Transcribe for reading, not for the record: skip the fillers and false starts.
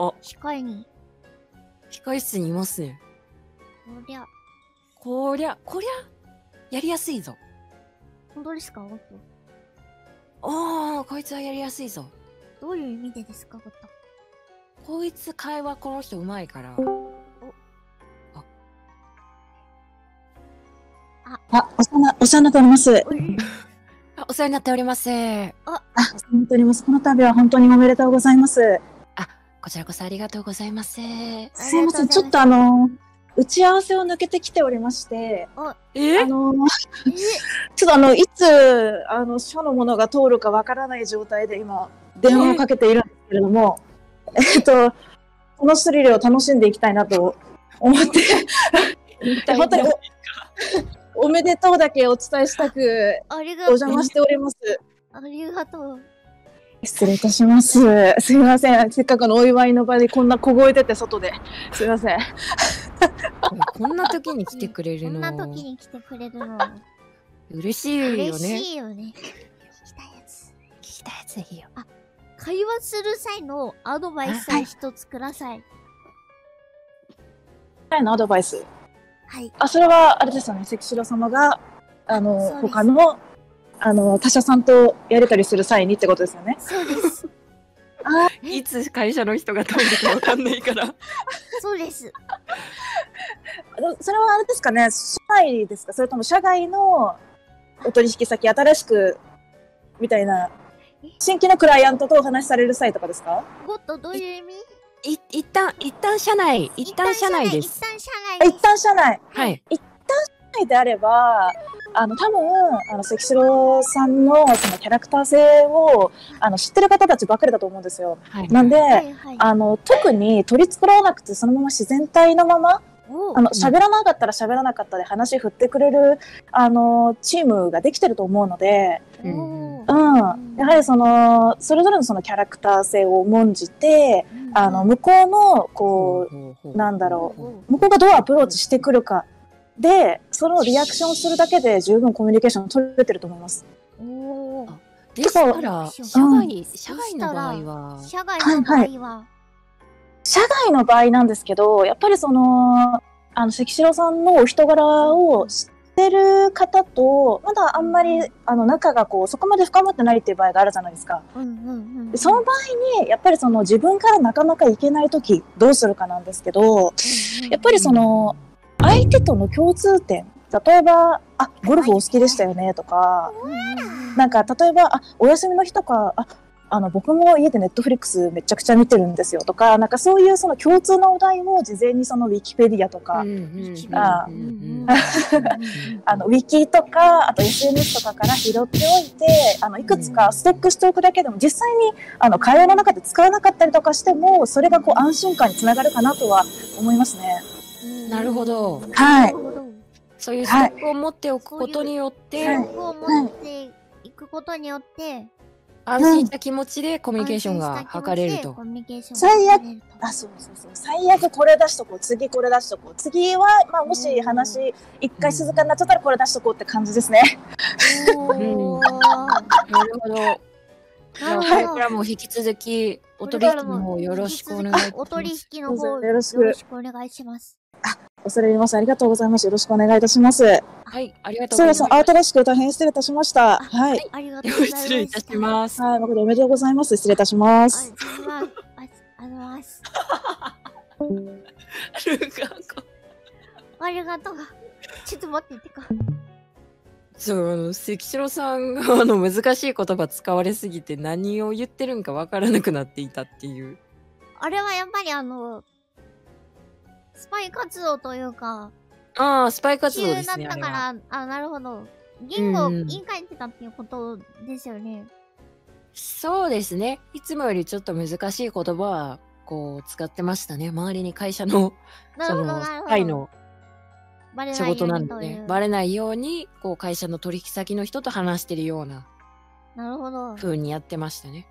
あ、控え室にいますね。こりゃやりやすいぞ。本当ですか、ゴッド。ああ、こいつはやりやすいぞ。どういう意味でですか、ゴッド。こいつ会話この人うまいから。あ、お世話になっております。お世話になっております。この度は本当におめでとうございます。あ、こちらこそありがとうございます。すいません、ちょっと打ち合わせを抜けてきておりまして、ちょっといつ、書のものが通るかわからない状態で今、電話をかけているんですけれども、このスリルを楽しんでいきたいなと思って、本当におめでとうだけお伝えしたく、お邪魔しております。ありがとう。失礼いたします。すみません。せっかくのお祝いの場でこんな凍えてて外で。すみません。こんな時に来てくれるの。嬉しいよね。聞きたいやつ。いいよ。あ、会話する際のアドバイスを一つください。はい、のアドバイス。はい、あ、それはあれですよね、関城様が他の他社さんとやれたりする際にってことですよね。そうです。あ、いつ会社の人が通るかわかんないから。そうです。それはあれですかね、社内ですか、それとも社外のお取引先、新しくみたいな新規のクライアントとお話しされる際とかですか。もっとどういう意味。一旦社内、です。はい。一旦社内であれば、多分、関城さんのそのキャラクター性を、知ってる方たちばっかりだと思うんですよ。はい、なんで、特に取り繕わなくて、そのまま自然体のまま、喋らなかったら喋らなかったで話振ってくれる、チームができてると思うので、やはりそれぞれのそのキャラクター性を重んじて、向こうのこう、なんだろう、向こうがどうアプローチしてくるかで、そのリアクションするだけで十分コミュニケーション取れてると思います。ですから社外の場合なんですけど、やっぱり関城さんのお人柄を知ってる方と、まだあんまり、仲がそこまで深まってないっていう場合があるじゃないですか。その場合に、やっぱり自分からなかなか行けない時、どうするかなんですけど、やっぱり相手との共通点、例えば、あ、ゴルフお好きでしたよね、とか、なんか、例えば、あ、お休みの日とか、あ、僕も家でネットフリックスめちゃくちゃ見てるんですよとか、なんかそういうその共通のお題を事前にウィキペディアとか、ウィキとか、あと SNS とかから拾っておいて、いくつかストックしておくだけでも、実際に会話の中で使わなかったりとかしても、それが安心感につながるかなとは思いますね。なるほど。はい。そういうストックを持っておくことによって、安心した気持ちでコミュニケーションが図れると。最悪、あ、そう。最悪これ出しとこう、次これ出しとこう。次は、まあ、もし話、一回静かになっちゃったらこれ出しとこうって感じですね。なるほど。はい。これはもう引き続き、お取引の方よろしくお願いします。お取引の方よろしくお願いします。あ、恐れ入ります。ありがとうございます。よろしくお願いいたします。はい、ありがとうございます。そうです。慌ただしく大変失礼いたしました。はい。ありがとうございます。失礼いたします。はい、誠におめでとうございます。失礼いたします。ありがとう。ちょっと待っててか。そう、関城さんが難しい言葉使われすぎて何を言ってるんかわからなくなっていたっていう。あれはやっぱりスパイ活動というか。ああ、スパイ活動ですね。急だったから、あ、なるほど。言語を言い換えてたっていうことですよね。そうですね。いつもよりちょっと難しい言葉は、使ってましたね。周りに会社の、スパイの仕事なんでね。バレないように、会社の取引先の人と話してるような。なるほど。風にやってましたね。